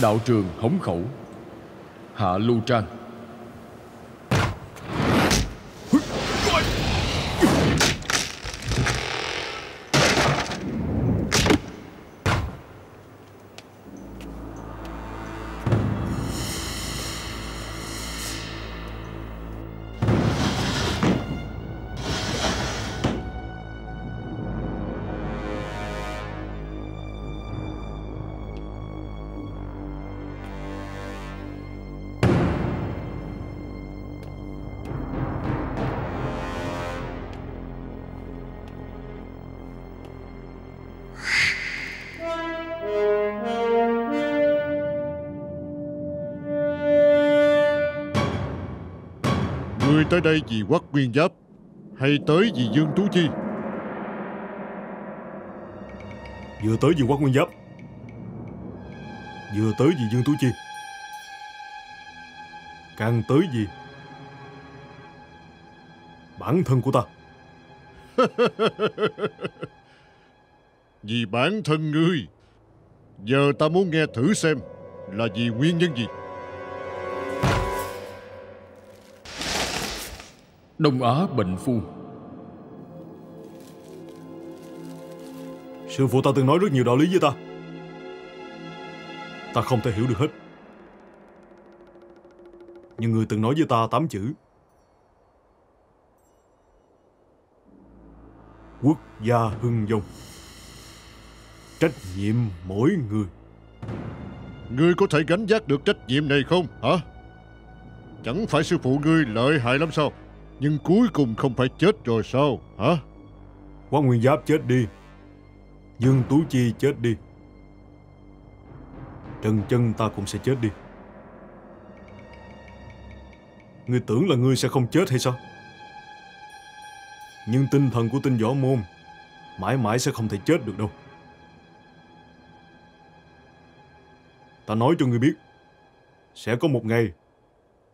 Đạo trường Hống Khẩu, Hạ Lưu Trang. Tới đây vì Hoắc Nguyên Giáp hay tới vì Dương Tú Chi? Vừa tới vì Hoắc Nguyên Giáp, vừa tới vì Dương Tú Chi, càng tới vì bản thân của ta. Vì bản thân ngươi. Giờ ta muốn nghe thử xem là vì nguyên nhân gì. Đông Á bệnh phu. Sư phụ ta từng nói rất nhiều đạo lý với ta. Ta không thể hiểu được hết. Nhưng người từng nói với ta 8 chữ: quốc gia hưng vong, trách nhiệm mỗi người. Ngươi có thể gánh vác được trách nhiệm này không hả? Chẳng phải sư phụ ngươi lợi hại lắm sao? Nhưng cuối cùng không phải chết rồi sao hả? Hoắc Nguyên Giáp chết đi, Dương Tú Chi chết đi, Trần Chân ta cũng sẽ chết đi. Ngươi tưởng là ngươi sẽ không chết hay sao? Nhưng tinh thần của Tinh Võ Môn mãi mãi sẽ không thể chết được đâu. Ta nói cho ngươi biết, sẽ có một ngày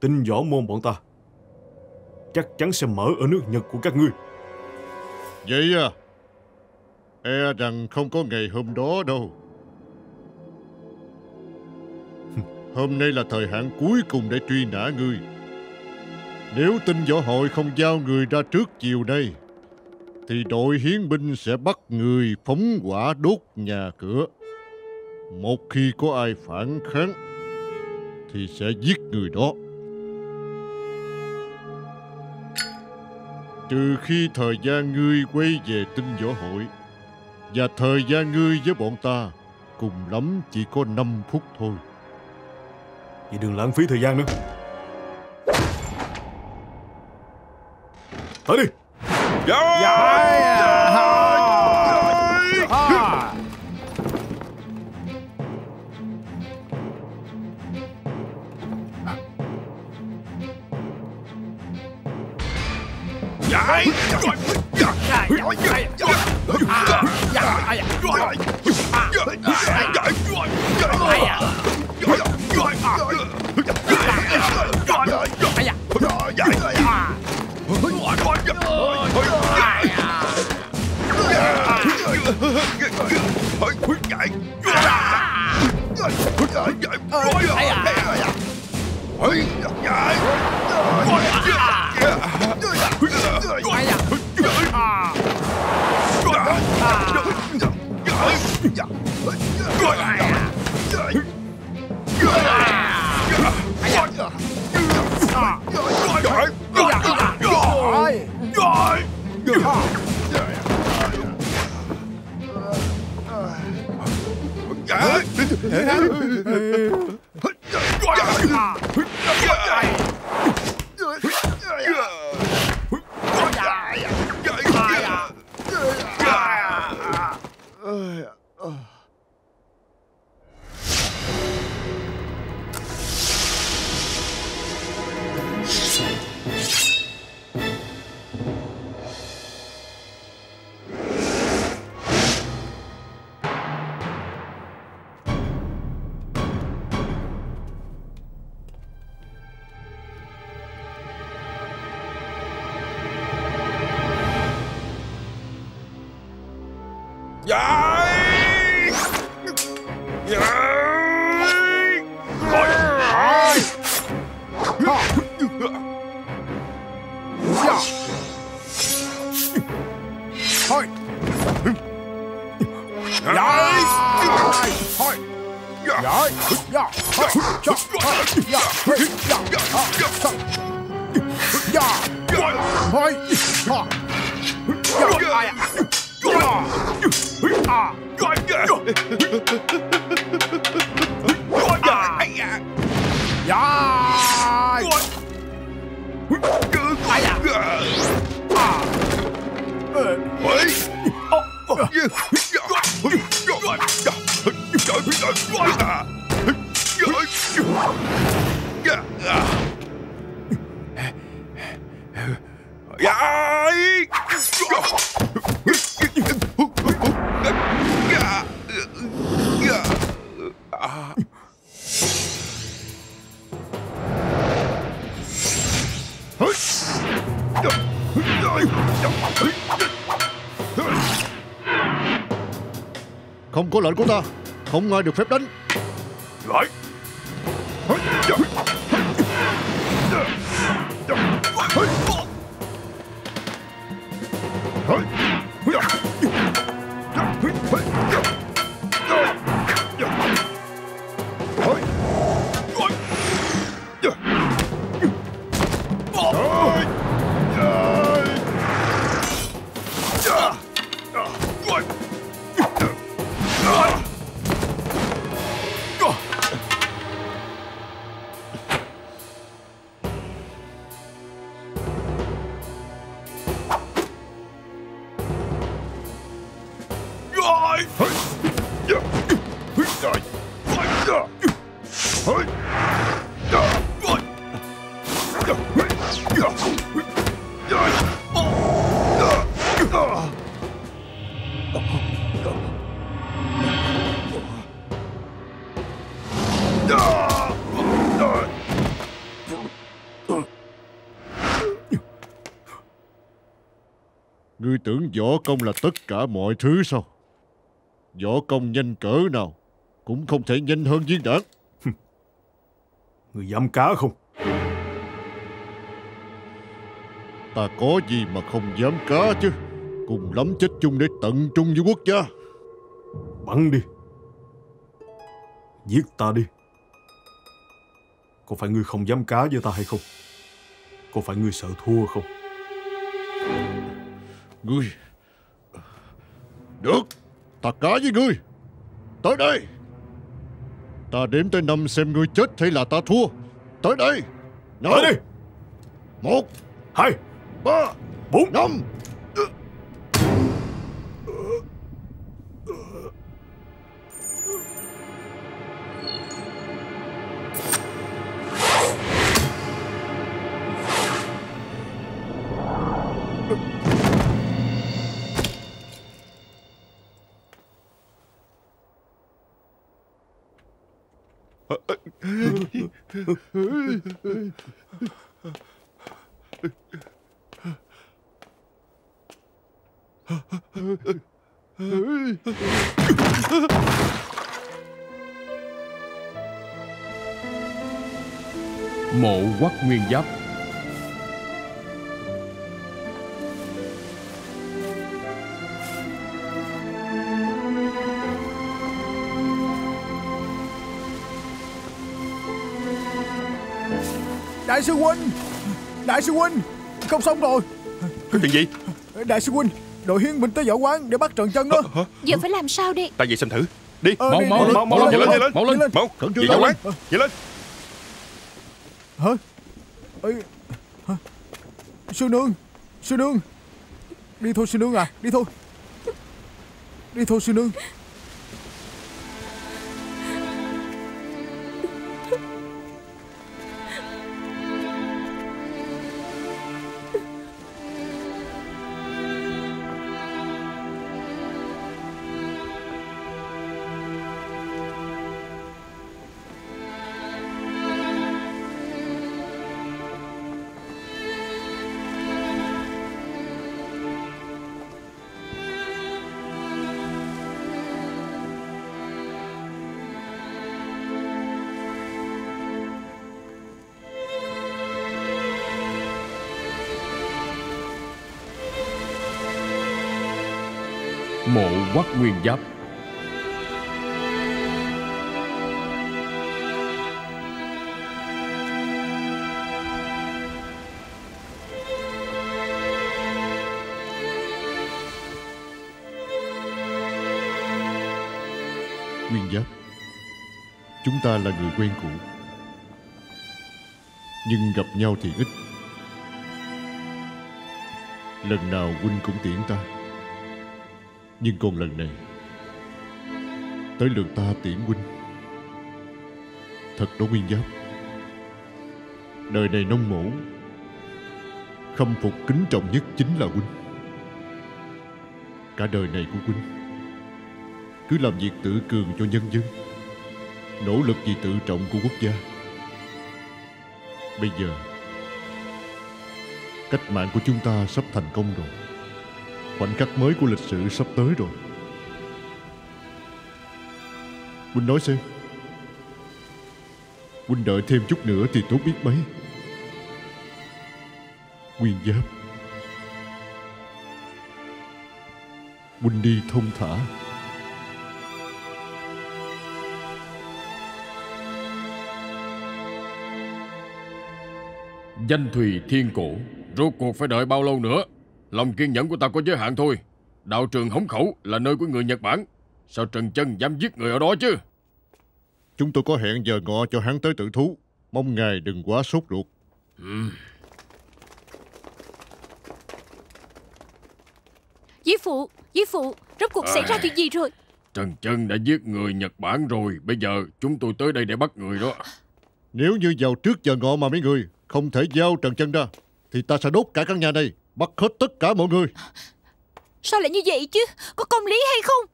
Tinh Võ Môn bọn ta chắc chắn sẽ mở ở nước Nhật của các ngươi. Vậy à? E rằng không có ngày hôm đó đâu. Hôm nay là thời hạn cuối cùng để truy nã ngươi. Nếu Tinh Võ Hội không giao người ra trước chiều nay, thì đội hiến binh sẽ bắt người phóng hỏa đốt nhà cửa. Một khi có ai phản kháng thì sẽ giết người đó. Trừ khi thời gian ngươi quay về Tinh Võ Hội, và thời gian ngươi với bọn ta cùng lắm chỉ có 5 phút thôi. Vậy đừng lãng phí thời gian nữa. Tới đi. Dạy! Dạy! Rồi. Không có lệnh của ta, không ai được phép đánh. Lại. Ngươi tưởng võ công là tất cả mọi thứ sao? Võ công nhanh cỡ nào cũng không thể nhanh hơn viên đạn. Ngươi dám cá không? Ta có gì mà không dám cá chứ. Cùng lắm chết chung để tận trung với quốc gia. Bắn đi, giết ta đi. Có phải ngươi không dám cá với ta hay không? Có phải ngươi sợ thua không? Ngươi. Được, ta cá với ngươi. Tới đây. Ta đếm tới 5 xem ngươi chết hay là ta thua. Tới đây. Nào. Tới đi. 1 2 3 4 5. Mộ Hoắc Nguyên Giáp. Đại sư huynh! Đại sư huynh! Không xong rồi! Có chuyện gì? Đại sư huynh! Đội Hiến binh tới võ quán để bắt Trần Chân đó. Giờ phải làm sao đi? Ta về xem thử. Đi! Mau lên! Về võ quán! Về lên! Hả? Sư nương! Sư nương! Đi thôi sư nương à! Đi thôi! Đi thôi sư nương! Mộ Hoắc Nguyên Giáp. Nguyên Giáp, chúng ta là người quen cũ, nhưng gặp nhau thì ít. Lần nào huynh cũng tiễn ta, nhưng còn lần này tới lượt ta tiễn huynh. Thật đó Nguyên Giáp, đời này nông mổ khâm phục kính trọng nhất chính là huynh. Cả đời này của huynh cứ làm việc tự cường cho nhân dân, nỗ lực vì tự trọng của quốc gia. Bây giờ cách mạng của chúng ta sắp thành công rồi, khoảnh khắc mới của lịch sử sắp tới rồi. Huynh nói xem, huynh đợi thêm chút nữa thì tốt biết mấy. Nguyên Giáp, huynh đi thông thả. Danh thùy thiên cổ, rốt cuộc phải đợi bao lâu nữa? Lòng kiên nhẫn của ta có giới hạn thôi. Đạo trường Hống Khẩu là nơi của người Nhật Bản, sao Trần Chân dám giết người ở đó chứ? Chúng tôi có hẹn giờ ngọ cho hắn tới tự thú, mong ngài đừng quá sốt ruột. Dĩ phụ, rốt cuộc xảy ra chuyện gì rồi? Trần Chân đã giết người Nhật Bản rồi. Bây giờ chúng tôi tới đây để bắt người đó. Nếu như vào trước giờ ngọ mà mấy người không thể giao Trần Chân ra thì ta sẽ đốt cả căn nhà này, bắt hết tất cả mọi người. Sao lại như vậy chứ? Có công lý hay không?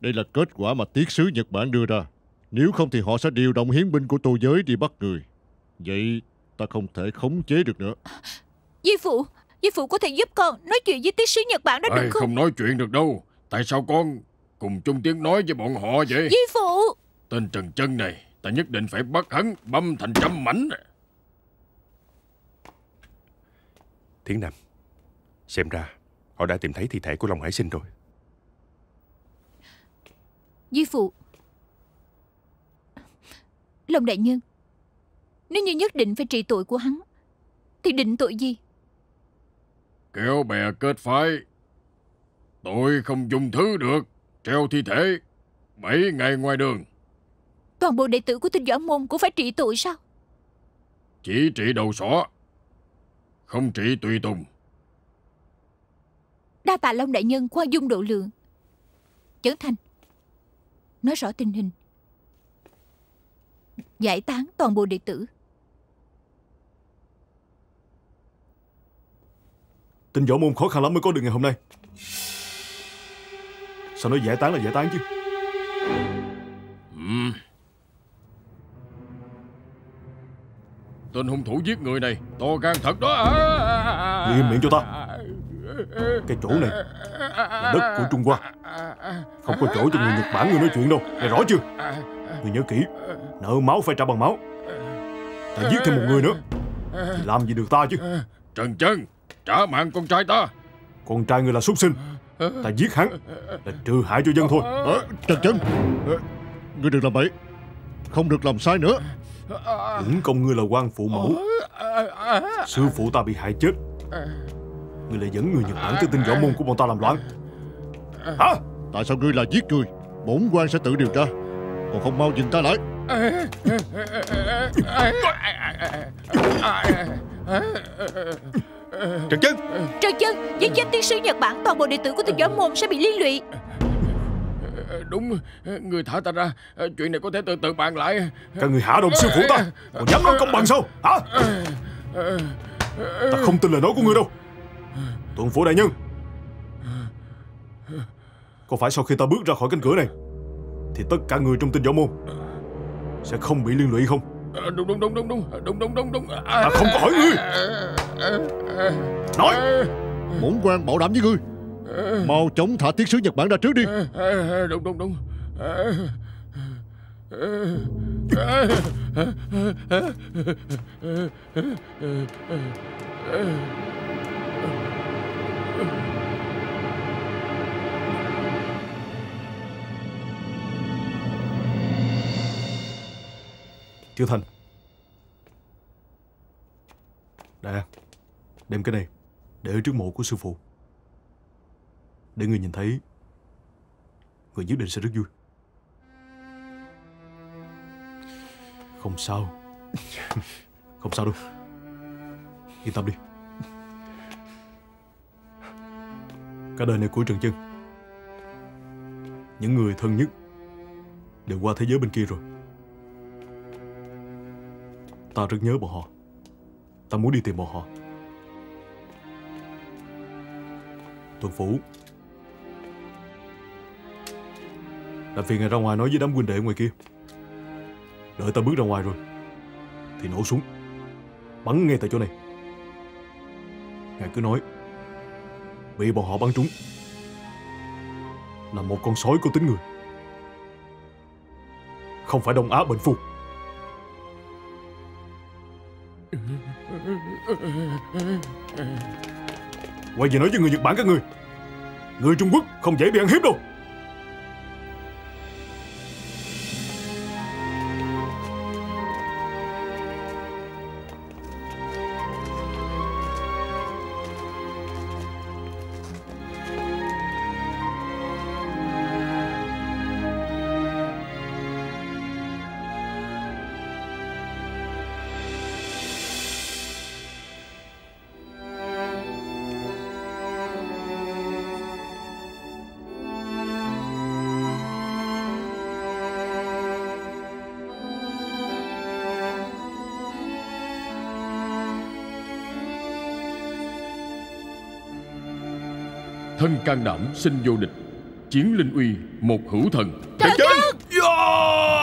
Đây là kết quả mà tiết sứ Nhật Bản đưa ra. Nếu không thì họ sẽ điều động hiến binh của Tô Giới đi bắt người. Vậy ta không thể khống chế được nữa. Di phụ có thể giúp con nói chuyện với tiết sứ Nhật Bản đó được không? Không nói chuyện được đâu. Tại sao con cùng chung tiếng nói với bọn họ vậy? Di phụ, tên Trần Chân này ta nhất định phải bắt hắn, băm thành trăm mảnh. Thiến Nam, xem ra họ đã tìm thấy thi thể của Long Hải Sinh rồi. Di phụ, Long đại nhân, nếu như nhất định phải trị tội của hắn thì định tội gì? Kéo bè kết phái, tội không dùng thứ được. Treo thi thể 7 ngày ngoài đường. Toàn bộ đệ tử của Tinh Võ Môn cũng phải trị tội sao? Chỉ trị đầu sỏ, không trị tùy tùng. Đa tạ Long đại nhân khoan dung độ lượng. Chấn Thành, nói rõ tình hình, giải tán toàn bộ đệ tử. Tinh Võ Môn khó khăn lắm mới có được ngày hôm nay, sao nói giải tán là giải tán chứ? Tên hung thủ giết người này to gan thật đó. Im miệng cho ta. Cái chỗ này là đất của Trung Hoa, không có chỗ cho người Nhật Bản người nói chuyện đâu, nghe rõ chưa? Người nhớ kỹ, nợ máu phải trả bằng máu. Ta giết thêm một người nữa thì làm gì được ta chứ? Trần Chân, trả mạng con trai ta. Con trai người là súc sinh, ta giết hắn là trừ hại cho dân thôi. Trần Chân, ngươi đừng làm bậy, không được làm sai nữa. Cũng công ngươi là quan phụ mẫu, sư phụ ta bị hại chết, ngươi lại dẫn người Nhật Bản tới Tinh Võ Môn của bọn ta làm loạn hả? Tại sao ngươi là giết người? Bổn quan sẽ tự điều tra, còn không mau dừng ta lại. Trần Chân, giết chết tiến sĩ Nhật Bản, toàn bộ đệ tử của Tinh Võ Môn sẽ bị liên lụy. Đúng, người thả ta ra, chuyện này có thể từ từ bàn lại. Các người hạ đồng sư phụ ta, còn dám nói công bằng sao hả? Ta không tin lời nói của ngươi đâu. Tuần phủ đại nhân, có phải sau khi ta bước ra khỏi cánh cửa này thì tất cả người trong Tinh Võ Môn sẽ không bị liên lụy không? Đúng. Ta không có hỏi ngươi. Nói. Bổn quan bảo đảm với ngươi, mau chóng thả tiết sứ Nhật Bản ra trước đi. Đúng. Tiêu Thanh, đã đem cái này để ở trước mộ của sư phụ, để người nhìn thấy, người nhất định sẽ rất vui. Không sao. Không sao đâu. Yên tâm đi. Cả đời này của Trần Chân, những người thân nhất đều qua thế giới bên kia rồi. Ta rất nhớ bọn họ. Ta muốn đi tìm bọn họ. Tuần Phủ, làm phiền ngài ra ngoài nói với đám huynh đệ ngoài kia. Đợi ta bước ra ngoài rồi thì nổ súng bắn ngay tại chỗ này. Ngài cứ nói bị bọn họ bắn trúng là một con sói có tính người, không phải Đông Á bệnh phu. Quay về nói với người Nhật Bản các người, người Trung Quốc không dễ bị ăn hiếp đâu. Thân can đảm sinh vô địch, chiến linh uy một hữu thần. Trần Chân!